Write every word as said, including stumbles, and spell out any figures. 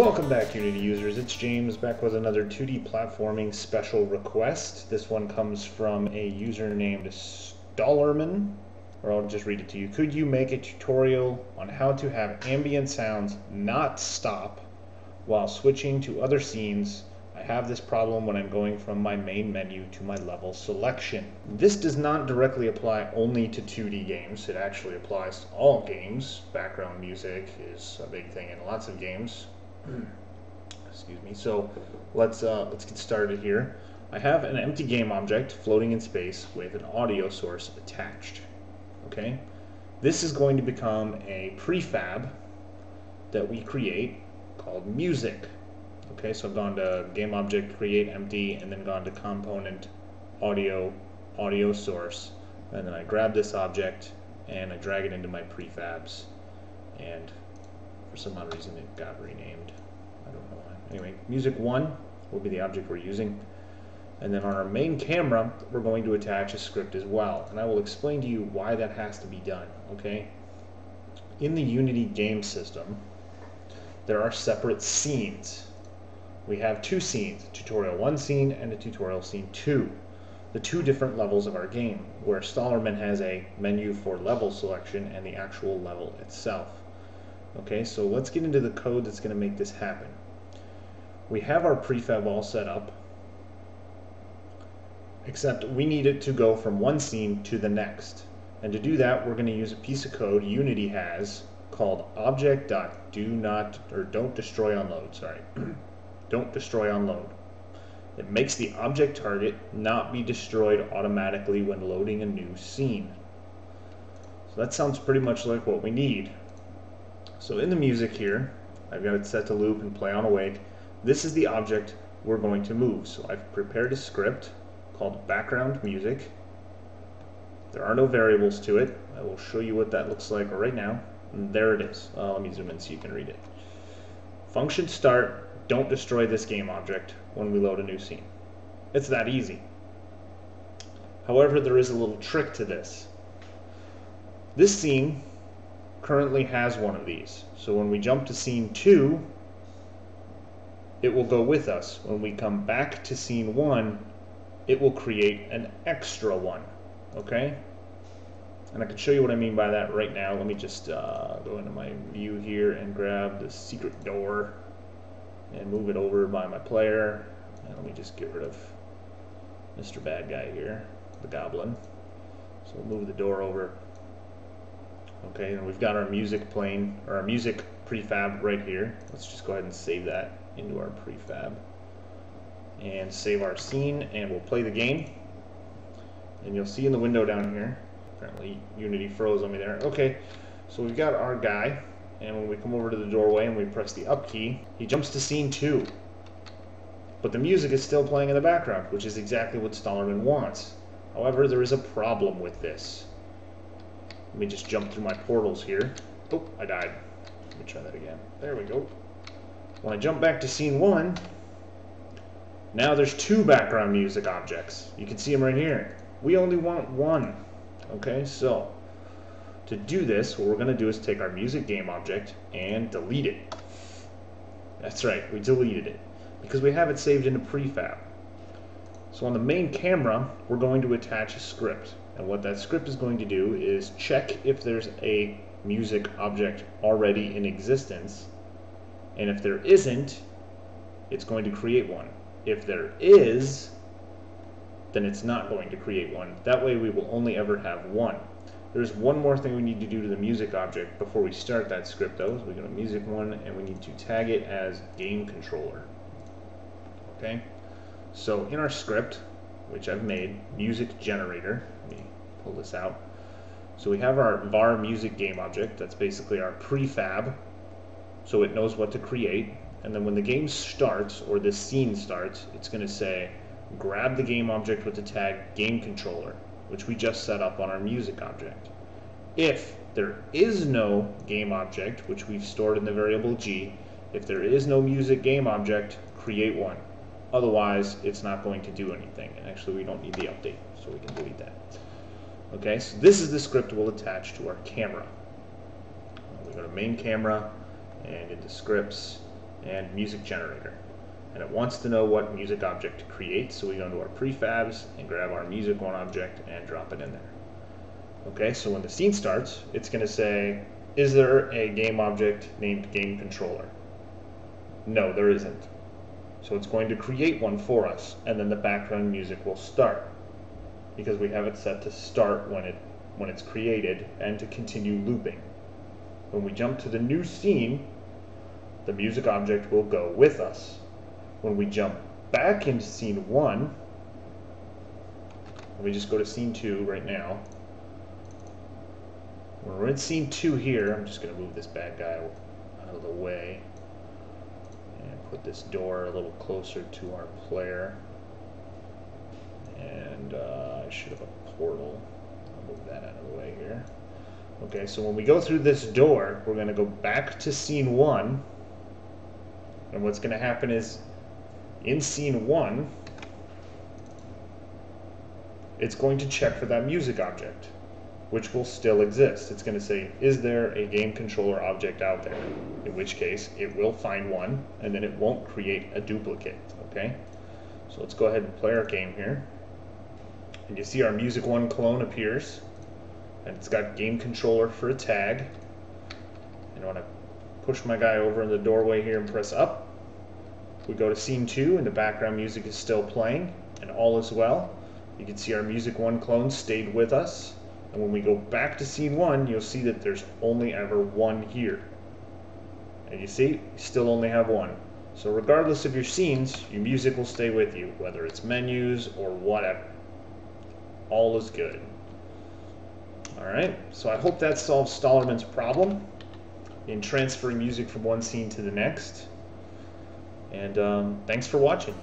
Welcome back, Unity users. It's James, back with another two D platforming special request. This one comes from a user named Stollerman, or I'll just read it to you. Could you make a tutorial on how to have ambient sounds not stop while switching to other scenes? I have this problem when I'm going from my main menu to my level selection. This does not directly apply only to two D games. It actually applies to all games. Background music is a big thing in lots of games. Excuse me. So let's uh, let's get started here. I have an empty game object floating in space with an audio source attached. Okay, this is going to become a prefab that we create called music. Okay, so I've gone to game object, create empty, and then gone to component, audio, audio source, and then I grab this object and I drag it into my prefabs, and for some odd reason it got renamed. I don't know why. Anyway, music one will be the object we're using. And then on our main camera, we're going to attach a script as well. And I will explain to you why that has to be done, okay? In the Unity game system, there are separate scenes. We have two scenes, a tutorial one scene and a tutorial scene two. The two different levels of our game, where Stollerman has a menu for level selection and the actual level itself. Okay, so let's get into the code that's going to make this happen. We have our prefab all set up, except we need it to go from one scene to the next. And to do that, we're going to use a piece of code Unity has called object.do not, or don't destroy unload, sorry. Don't destroy unload. It makes the object target not be destroyed automatically when loading a new scene. So that sounds pretty much like what we need. So in the music here, I've got it set to loop and play on awake. This is the object we're going to move. So I've prepared a script called background music. There are no variables to it. I will show you what that looks like right now. And there it is. Uh, let me zoom in so you can read it. Function start. Don't destroy this game object when we load a new scene. It's that easy. However, there is a little trick to this. This scene currently has one of these. So when we jump to scene two, it will go with us. When we come back to scene one, it will create an extra one. Okay? And I can show you what I mean by that right now. Let me just uh, go into my view here and grab the secret door and move it over by my player. And let me just get rid of Mister Bad Guy here, the goblin. So we'll move the door over. Okay, and we've got our music plane, or our music prefab right here. Let's just go ahead and save that into our prefab. And save our scene, and we'll play the game. And you'll see in the window down here, apparently Unity froze on me there. Okay, so we've got our guy. And when we come over to the doorway and we press the up key, he jumps to scene two. But the music is still playing in the background, which is exactly what Stollerman wants. However, there is a problem with this. Let me just jump through my portals here. Oh, I died. Let me try that again. There we go. When I jump back to scene one, now there's two background music objects. You can see them right here. We only want one. Okay, so to do this, what we're going to do is take our music game object and delete it. That's right, we deleted it because we have it saved in a prefab. So on the main camera, we're going to attach a script. And what that script is going to do is check if there's a music object already in existence. And if there isn't, it's going to create one. If there is, then it's not going to create one. That way we will only ever have one. There's one more thing we need to do to the music object before we start that script, though. So we go to music one, and we need to tag it as game controller. Okay. So in our script, which I've made, music generator. Let me pull this out. So we have our var music game object. That's basically our prefab, so it knows what to create. And then when the game starts, or this scene starts, it's going to say grab the game object with the tag game controller, which we just set up on our music object. If there is no game object, which we've stored in the variable G, if there is no music game object, create one. Otherwise, it's not going to do anything. And actually, we don't need the update, so we can delete that. Okay, so this is the script we'll attach to our camera. We go to main camera, and into scripts, and music generator. And it wants to know what music object to create, so we go into our prefabs and grab our music one object and drop it in there. Okay, so when the scene starts, it's going to say, is there a game object named game controller? No, there isn't. So it's going to create one for us, and then the background music will start, because we have it set to start when it when it's created and to continue looping. When we jump to the new scene, the music object will go with us. When we jump back into scene one, let me just go to scene two right now. When we're in scene two here, I'm just going to move this bad guy out of the way and put this door a little closer to our player. And uh, I should have a portal. I'll move that out of the way here. Okay, so when we go through this door, we're going to go back to scene one. And what's going to happen is, in scene one, it's going to check for that music object, which will still exist. It's going to say, is there a game controller object out there? In which case, it will find one, and then it won't create a duplicate, okay? So let's go ahead and play our game here. And you see our Music one clone appears, and it's got game controller for a tag. And when I push my guy over in the doorway here and press up, we go to scene two, and the background music is still playing, and all is well. You can see our Music one clone stayed with us. And when we go back to scene one, you'll see that there's only ever one here. And you see, you still only have one. So regardless of your scenes, your music will stay with you, whether it's menus or whatever. All is good. Alright, so I hope that solves Stollerman's problem in transferring music from one scene to the next. And um, thanks for watching.